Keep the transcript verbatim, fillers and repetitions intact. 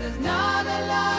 There's not a lot.